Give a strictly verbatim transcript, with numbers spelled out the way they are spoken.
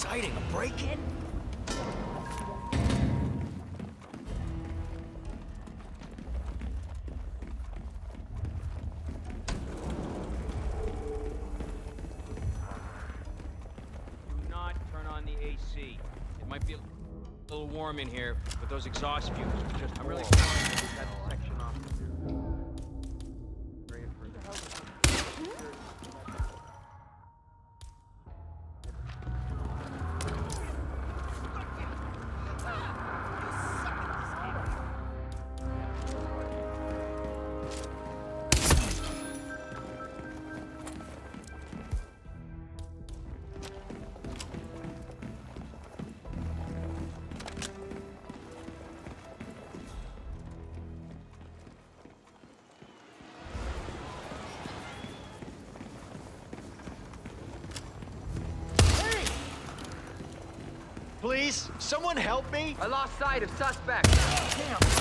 exciting. A break-in? Do not turn on the A C. It might be a little warm in here, but those exhaust fumes are just... I'm really sorry. Please, someone help me! I lost sight of suspect. Damn.